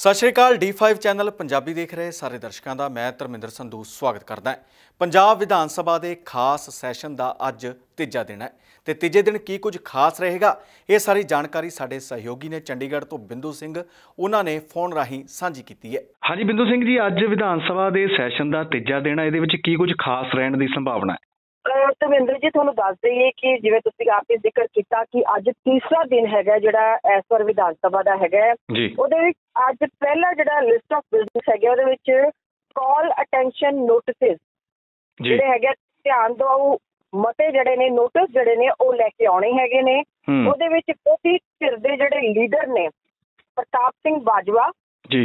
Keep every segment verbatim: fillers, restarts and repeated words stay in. सत श्री अकाल D five channel Punjabi देख रहे सारे दर्शकों का मैं धर्मिंदर संधू स्वागत करता है। पंजाब विधान सभा के खास सैशन का अज तीजा दिन है तो तीजे दिन की कुछ खास रहेगा ये सारी जानकारी साडे सहयोगी ने चंडीगढ़ तो बिंदू सिंह उन्होंने फोन राही साझी की है। हाँ जी बिंदू सिंह जी, अज विधान सभा के सैशन का तीजा दिन है, ये की कुछ खास रहने की संभावना है? धर्मिंदर जी थोड़ा दस दईए कि जिवें तुसीं आपने जिक्र किया कि अज तीसरा दिन है जिहड़ा इस बार विधान सभा का है, अज पहला जिहड़ा लिस्ट ऑफ बिजनेस है उहदे विच कॉल अटेंशन नोटिस जिहड़े है ध्यान दवाऊ मते जिहड़े ने नोटिस जिहड़े ने ओ लैके आने हैगे ने। उहदे विच काफी धिर दे जिहड़े लीडर ने प्रताप सिंह बाजवा जी,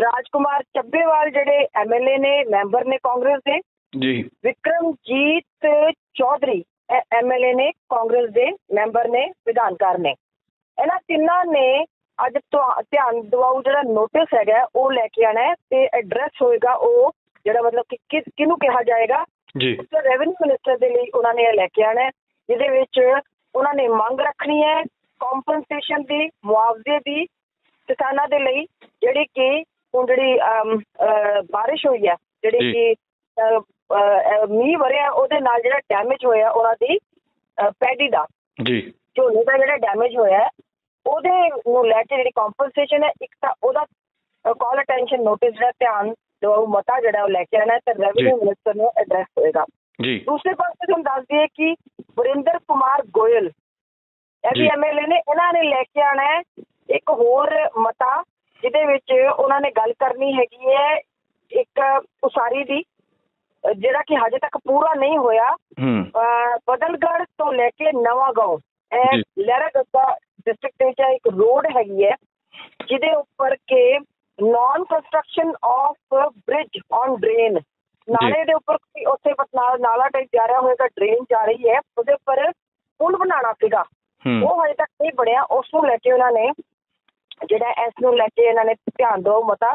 राजकुमार चब्बेवाल जिहड़े एमएलए ने मैंबर ने कांग्रेस के, विक्रमजीत चौधरी एमएलए ने कांग्रेस के मैंबर ने विधानकार ने, इन्हां तिन्ना ने अज ध्यान दवाऊ जिहड़ा नोटिस है वह लैके आना है ते एड्रैस होएगा वो जिहड़ा मतलब कि किस किनू कहा जाएगा जी। तो रेवन्यू मिनिस्टर के लिए उन्होंने लैके आना है जिहदे विच उन्होंने मांग रखनी है कॉम्पनसेशन की, मुआवजे की किसानों के लिए जिहड़ी कि हुण जिहड़ी बारिश हुई है जिहड़ी कि मीह वरिया उहदे नाल जिहड़ा डैमेज होया उहनां दी पैडी दा जी झोने दा जिहड़ा डैमेज होया उहदे नूं लैके जिहड़ी कॉम्पनसेशन है इक तां उहदा कॉल अटेंशन नोटिस जिहड़ा ध्यान दवाऊ मता जिहड़ा लैके आना ते रेवन्यू मिनिस्टर नूं एड्रैस होएगा। दूसरे पासे तुहानूं दस दईए कि वरिंदर कुमार गोयल एवी एमएलए ने इन्हां ने लैके आना है एक होर मता जिहदे विच उहनां ने गल करनी हैगी है एक उसारी दी जिहड़ा कि हजे तक पूरा नहीं होया बदलगढ़ तो लेके नवा गांव लहरा गस्सा डिस्ट्रिक्ट एक रोड हैगी है जिहदे उपर के non construction of bridge on drain नाले दे उपर उत्थे नाला टाइप जा रहा होएगा ड्रेन जा रही है उसदे उपर पुल बनाना सीगा वो हजे तक नहीं बनिया उस नूं लैके उन्होंने जिहड़ा इस नूं लैके इन्हां ने ध्यान दो मता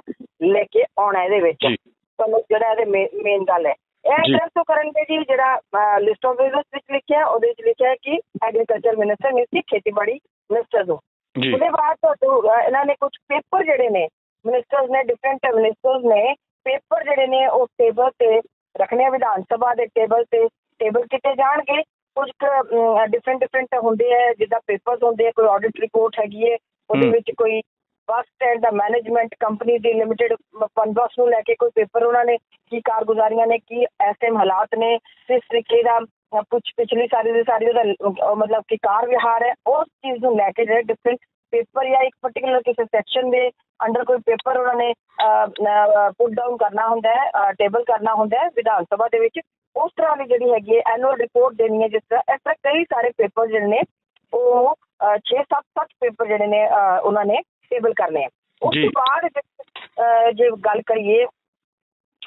लैके आउणा इहदे विच मेन गल है एग्रीकल्चर मिनिस्टर मिनिस्टर खेतीबाड़ी मिनिस्टर नूं उहदे बाद इन्हां ने कुछ पेपर जिहड़े ने मिनिस्टर्स ने डिफरेंट मिनिस्टर्स ने पेपर जिहड़े ने उस टेबल ते रखने विधान सभा दे टेबल ते टेबल किते जाणगे कुछ डिफरेंट डिफरेंट हुंदे है जिद्दां पेपर्स हुंदे है कोई ऑडिट रिपोर्ट हैगी है उहदे विच कोई बस स्टैंड का मैनेजमेंट कंपनी की लिमिटेड फंडस को लैके कोई पेपर उन्होंने की कारगुजारियां ने की इस टाइम हालात ने किस तरीके का कुछ पिछली सारी दी सारी उहदा मतलब कि कार विहार है उस चीज़ को लैके जो डिफरेंट पेपर या एक पर्टिकुलर किसी सैक्शन के अंडर कोई पेपर उन्होंने पुट डाउन करना होंदा है टेबल करना होंदा है विधान सभा दे विच उस तरह की जिहड़ी हैगी है एनुअल रिपोर्ट देनी है जिस तरह इस तरह कई सारे पेपर जिहड़े ने वो छे सत्त सत्त पेपर जिहड़े ने उन्होंने टेबल करने हैं। उसके बाद जो गल करिए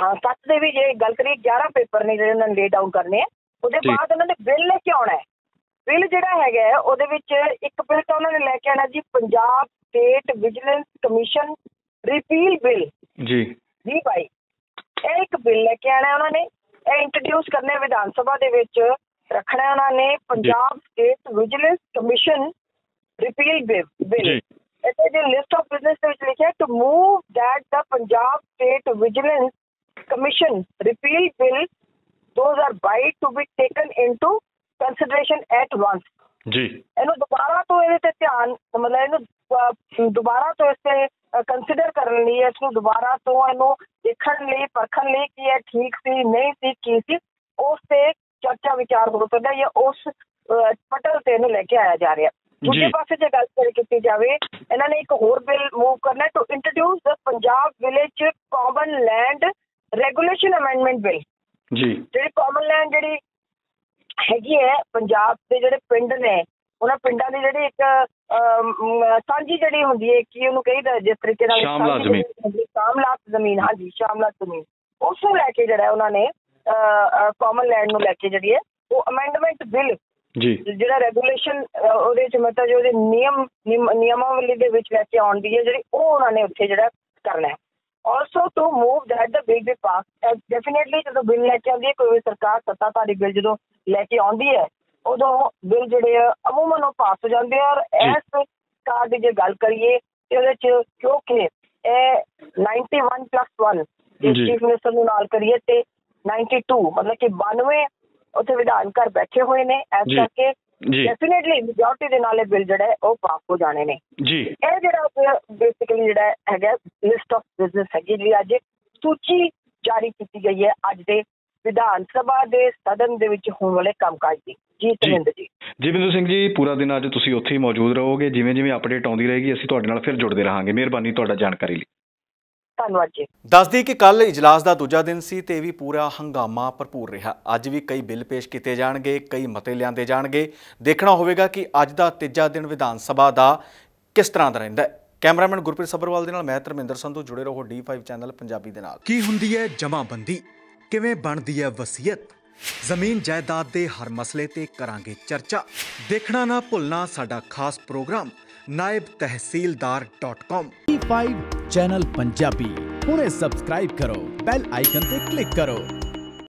सत्त दे भी जे गल करिए ग्यारह पेपर ने जिहड़े उन्होंने ले डाउन करने हैं उसके बाद उन्होंने बिल लेके आना है। बिल जिहड़ा हैगा है उहदे विच एक बिल तो उन्होंने लेके आना जी Punjab state vigilance commission repeal bill जी जी भाई यह एक बिल लेके आना उन्होंने इंट्रोड्यूस करना विधान सभा दे विच रखना उन्होंने Punjab state vigilance commission repeal bill ऐसे जो लिस्ट ऑफ बिजनेस लिखा है to move that the Punjab state vigilance commission repeal bill दो हज़ार बाईस to be taken into consideration at once जी इन्हों दोबारा तो ये ध्यान मतलब इन्हों दोबारा तो इसे कंसीडर करने लिए इसनों दोबारा तो इन्हों देखने लिए परखने लिए कि यह ठीक सी नहीं सी की सी उससे चर्चा विचार हो सकता है या उस पटल से इन्हों लेके आया जा रहा है। दूसरे पासे जो गल की जाए इन्हों ने एक होर बिल मूव करना है to introduce the Punjab village common land regulation amendment bill जी जी कॉमन लैंड जी हैगी है पंजाब के जोड़े पिंड ने उन्होंने पिंडा की जी एक सांझी जी होंगी है कि उन्होंने कही जिस तरीके शामलात जमीन हाँ जी शामलात जमीन उसनों लैके जोड़ा उन्होंने कॉमन लैंड लैके जी है वो अमेंडमेंट बिल जी जिहड़ा रेगुलेशन ओहदे च मतलब जो नियम नियमावली दे विच लैके आउंदी है जिहड़ी ओह उन्हां ने उत्थे जिहड़ा करना है also to move that the bill be pass definitely जो बिल लैके आउंदी है कोई भी सरकार सत्ताधारी बिल जो लैके आउंदी है उदों बिल जिहड़े अमूमन पास हो जांदे और इस सरकार दी जे गल करिए ते ओहदे च क्योंकि इक्यानवे प्लस वन चीफ मिनिस्टर नूं नाल करिए ते बानवे मतलब कि बानवे उत्थे विधान घर बैठे हुए ने इस करके डेफिनेटली मेजोरिटी दे नाल बिल जिहड़ा है ओह पास हो जाने ने जी। इह जिहड़ा बेसिकली जिहड़ा हैगा लिस्ट ऑफ बिजनेस हैगी जी अज सूची जारी की गई है अज दे विधान सभा दे सदन दे विच होण वाले कामकाज दी जी। तरिंदर जी जी बिंदु सिंह जी पूरा दिन अज तुसीं उत्थे ही मौजूद रहोगे जिवें जिवें अपडेट आउंदी रहेगी असीं तुहाडे नाल फिर जुड़दे रहांगे। मेहरबानी तुहाडा जानकारी लई ਧੰਨਵਾਦ ਜੀ। ਦੱਸ ਦਈਏ ਕਿ ਕੱਲ੍ਹ ਇਜਲਾਸ ਦਾ ਦੂਜਾ ਦਿਨ ਸੀ ਤੇ ਵੀ ਪੂਰਾ ਹੰਗਾਮਾ ਭਰਪੂਰ ਰਿਹਾ। ਅੱਜ ਵੀ ਕਈ ਬਿੱਲ ਪੇਸ਼ ਕੀਤੇ ਜਾਣਗੇ, ਕਈ ਮਤੇ ਲਿਆਂਦੇ ਜਾਣਗੇ। ਦੇਖਣਾ ਹੋਵੇਗਾ ਕਿ ਅੱਜ ਦਾ ਤੀਜਾ ਦਿਨ ਵਿਧਾਨ ਸਭਾ ਦਾ ਕਿਸ ਤਰ੍ਹਾਂ ਦਾ ਰਹਿੰਦਾ ਹੈ। ਕੈਮਰਾਮੈਨ ਗੁਰਪ੍ਰੀਤ ਸਬਰਵਾਲ ਦੇ ਨਾਲ ਮੈਂ ਧਰਮਿੰਦਰ ਸੰਧੂ, ਜੁੜੇ ਰਹੋ ਡੀ ਪੰਜ ਚੈਨਲ ਪੰਜਾਬੀ ਦੇ ਨਾਲ। ਕੀ ਹੁੰਦੀ ਹੈ ਜਮਾਬੰਦੀ, ਕਿਵੇਂ ਬਣਦੀ ਹੈ ਵਸੀਅਤ, ਜ਼ਮੀਨ ਜਾਇਦਾਦ ਦੇ ਹਰ ਮਸਲੇ ਤੇ ਕਰਾਂਗੇ ਚਰਚਾ। ਦੇਖਣਾ ਨਾ ਭੁੱਲਣਾ ਸਾਡਾ ਖਾਸ programme Naib Tehsildar dot com. D five channel Punjabi पूरे सब्सक्राइब करो, बेल आइकन पे क्लिक करो।